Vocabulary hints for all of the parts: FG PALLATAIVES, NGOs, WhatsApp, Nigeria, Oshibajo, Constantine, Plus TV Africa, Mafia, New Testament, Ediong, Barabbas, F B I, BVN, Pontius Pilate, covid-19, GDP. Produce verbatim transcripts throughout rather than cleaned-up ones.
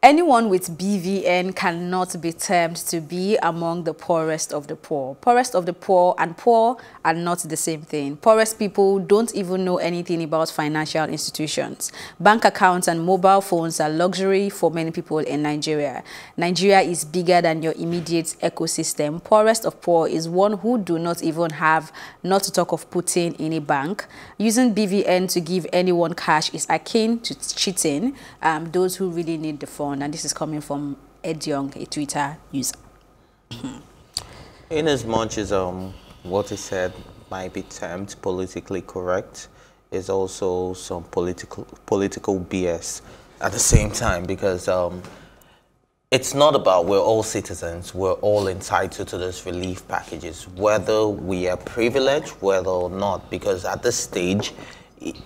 Anyone with B V N cannot be termed to be among the poorest of the poor. Poorest of the poor and poor are not the same thing. Poorest people don't even know anything about financial institutions. Bank accounts and mobile phones are luxury for many people in Nigeria. Nigeria is bigger than your immediate ecosystem. Poorest of poor is one who do not even have, not to talk of putting in a bank. Using B V N to give anyone cash is akin to cheating um, those who really need the phone. And this is coming from Ediong, a Twitter user. In as much as um, what he said might be termed politically correct, is also some political political B S at the same time, because um, it's not about we're all citizens, we're all entitled to those relief packages, whether we are privileged, whether or not, because at this stage,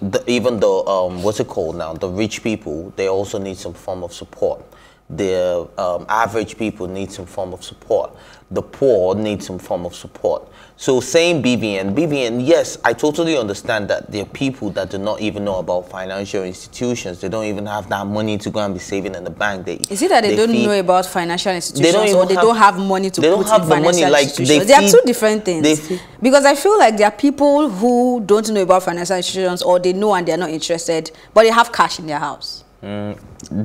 The, even though, um, what's it called now, the rich people, they also need some form of support. The um, average people need some form of support. The poor need some form of support. So saying B V N, B V N, yes, I totally understand that there are people that do not even know about financial institutions. They don't even have that money to go and be saving in the bank. They, Is it that they, they don't feed, know about financial institutions, they don't or they have, don't have money to put in financial the money, like they, feed, they are two different things. They, because I feel like there are people who don't know about financial institutions, or they know and they are not interested, but they have cash in their house. Mm,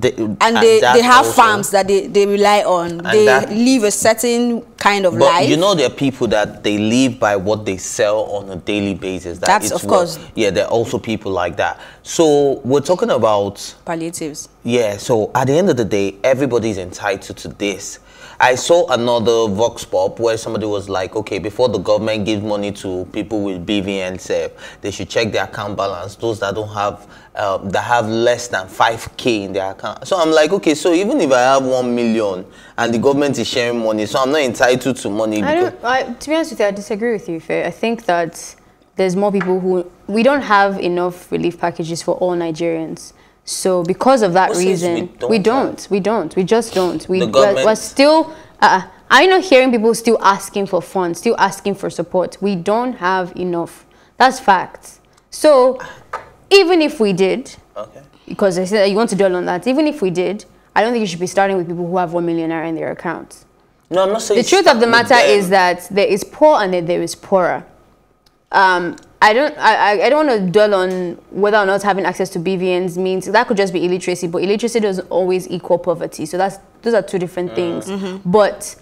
they, and they, and they have also farms that they, they rely on. They that, live a certain kind of but life. You know, there are people that they live by what they sell on a daily basis. That That's, of what, course. Yeah, there are also people like that. So we're talking about palliatives. Yeah, so at the end of the day, everybody's entitled to this. I saw another vox pop where somebody was like, okay, before the government gives money to people with B V N, say, they should check their account balance, those that don't have, uh, that have less than five K in their account. So I'm like, okay, so even if I have one million and the government is sharing money, so I'm not entitled to money. I don't, I, to be honest with you, I disagree with you, Faye. I think that there's more people who, we don't have enough relief packages for all Nigerians. So because of that what reason, we don't, we don't, we don't, we just don't. We, we're, we're still, uh, I'm not hearing people still asking for funds, still asking for support. We don't have enough. That's facts. So even if we did, okay, because I said that you want to dwell on that, even if we did, I don't think you should be starting with people who have one million naira in their accounts. No, I'm not saying. The truth of the matter is that there is poor and there is poorer. Um, I don't, I, I don't want to dwell on whether or not having access to B V Ns means that could just be illiteracy, but illiteracy doesn't always equal poverty. So that's, those are two different things. Mm-hmm. But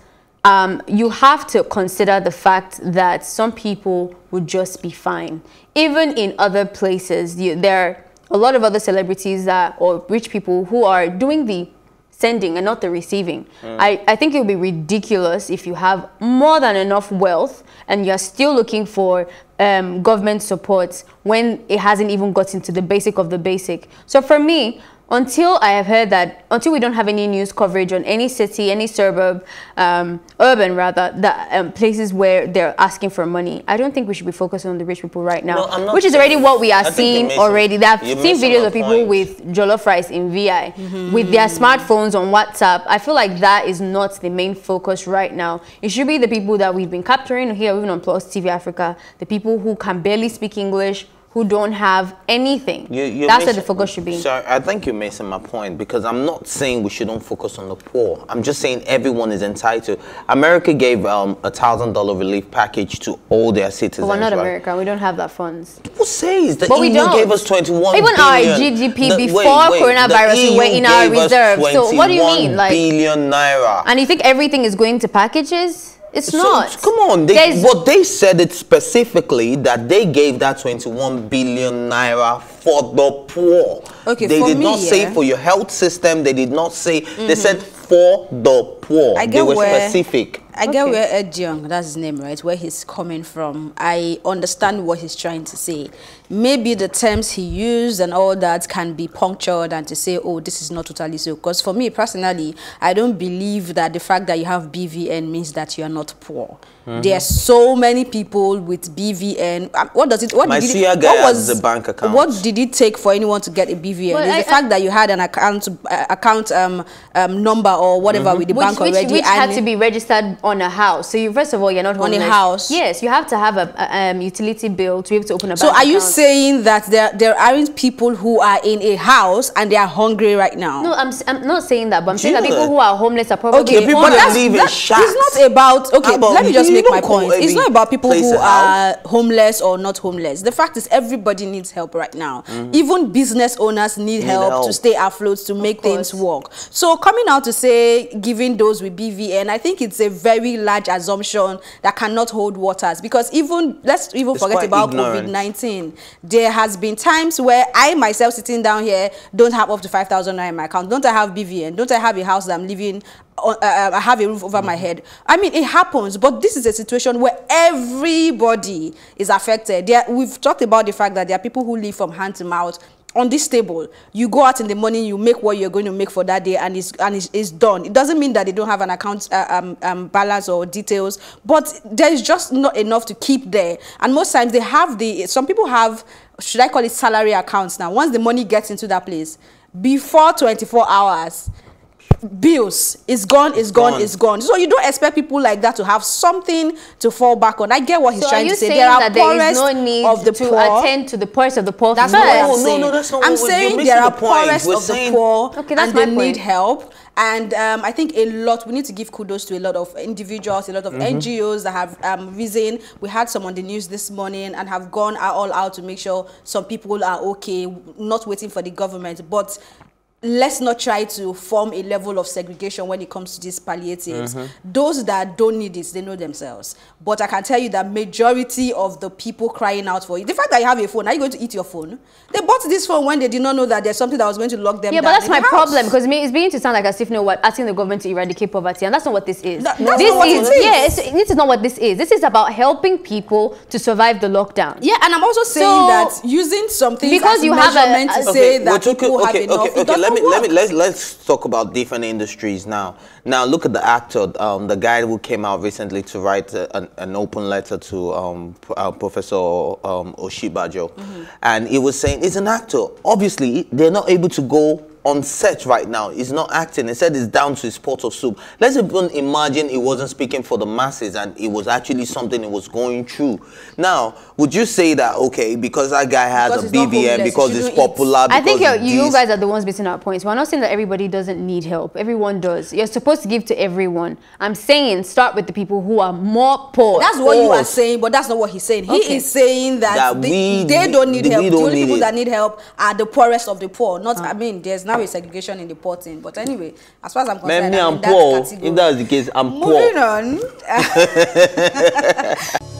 um, you have to consider the fact that some people would just be fine. Even in other places, you, there are a lot of other celebrities that, or rich people who are doing the sending and not the receiving. Mm. I, I think it would be ridiculous if you have more than enough wealth and you're still looking for um, government support when it hasn't even gotten to the basic of the basic. So for me, until I have heard that, until we don't have any news coverage on any city, any suburb, um, urban rather, that um, places where they're asking for money, I don't think we should be focusing on the rich people right now, no, which is already what we are I seeing already. They have seen videos of people point. with jollof rice in V I, mm-hmm. with their smartphones on WhatsApp. I feel like that is not the main focus right now. It should be the people that we've been capturing here, even on Plus T V Africa, the people who can barely speak English, who don't have anything. You, you That's what the focus should be. Sorry, I think you're missing my point, because I'm not saying we shouldn't focus on the poor. I'm just saying everyone is entitled. America gave um, a one thousand dollar relief package to all their citizens. But we're not right? America. We don't have that funds. Who says? The but E U we don't. gave us twenty-one Even billion. Even our G D P before wait, wait, coronavirus, we were in our reserve. So what do you mean? Like billion naira. And you think everything is going to packages? It's so, not. Come on. They, what they said it specifically that they gave that twenty-one billion naira for the poor. Okay, they for did me, not yeah. say for your health system. They did not say. Mm-hmm. They said for the poor. I get they were where, specific. I okay. get where Ediong, that's his name, right? Where he's coming from. I understand what he's trying to say. Maybe the terms he used and all that can be punctured and to say, oh, this is not totally so. Because for me personally, I don't believe that the fact that you have B V N means that you are not poor. Mm-hmm. There are so many people with B V N. What does it? What My did it, what was the bank account? What did it take for anyone to get a B V N? Well, I, the I, fact that you had an account uh, account um, um, number or whatever mm-hmm. with the which, bank which, already, which had to be registered on a house. So you first of all, you're not homeless. On a house. Yes, you have to have a, a um, utility bill to be able to open a bank account. So are you saying that there there aren't people who are in a house and they are hungry right now? No, I'm I'm not saying that, but I'm saying that people who are homeless are probably okay. People that live in shacks. It's not about okay. Let me just make my point. It's not about people who are homeless or not homeless. The fact is, everybody needs help right now. Mm-hmm. Even business owners need, need help, help to stay afloat, to make things work. So coming out to say giving those with B V N, I think it's a very large assumption that cannot hold waters, because even let's even it's forget about COVID nineteen. There has been times where I myself sitting down here don't have up to five thousand naira in my account. Don't I have B V N? Don't I have a house that I'm living? Uh, I have a roof over my head. I mean, it happens, but this is a situation where everybody is affected. There, we've talked about the fact that there are people who live from hand to mouth. On this table, you go out in the morning, you make what you're going to make for that day, and it's and it's, it's done. It doesn't mean that they don't have an account uh, um, um, balance or details, but there is just not enough to keep there. And most times they have the some people have, should I call it salary accounts now? Once the money gets into that place, before twenty-four hours. Bills is gone, is gone, gone, is gone. So you don't expect people like that to have something to fall back on. I get what he's so trying to say. There are poorest there is no need of the to poor. Attend to the poorest of the poor. That's not no, no, no, that's not I'm what I'm saying. There are the poorest we're of saying... the poor, okay, that's and they point. Need help. And um, I think a lot, we need to give kudos to a lot of individuals, a lot of mm-hmm. N G Os that have um, risen. We had some on the news this morning and have gone all out to make sure some people are okay, not waiting for the government. But let's not try to form a level of segregation when it comes to these palliatives. Mm-hmm. Those that don't need it, they know themselves. But I can tell you that majority of the people crying out for it. The fact that you have a phone, are you going to eat your phone? They bought this phone when they did not know that there's something that was going to lock them yeah, down. Yeah, but that's my house. problem, because it's beginning to sound like as if no, we're asking the government to eradicate poverty, and that's not what this is. That, that's this not what is, it is. Yeah, it's, this is not what this is. This is about helping people to survive the lockdown. Yeah, and I'm also saying so, that using something because you have a meant to okay, say that okay, people okay, have okay, enough. Okay, okay, let me, let me let's let's talk about different industries now. Now look at the actor, um, the guy who came out recently to write a, an, an open letter to um, uh, Professor um, Oshibajo, mm-hmm. and he was saying he's an actor. Obviously, they're not able to go on set right now. He's not acting. He said it's down to his pot of soup. Let's even imagine he wasn't speaking for the masses and it was actually something he was going through. Now, would you say that, okay, because that guy has a B V N, because it's popular, I think you guys are the ones missing our points. We're not saying that everybody doesn't need help. Everyone does. You're supposed to give to everyone. I'm saying start with the people who are more poor. That's what you are saying, but that's not what he's saying. Okay. He is saying that, that they, we, they don't need help. The only people that need help are the poorest of the poor. Not, I mean, there's not with segregation in the porting, but anyway, as far as I'm concerned, I'm, I'm poor. That if that is the case, I'm moving poor. Moving on.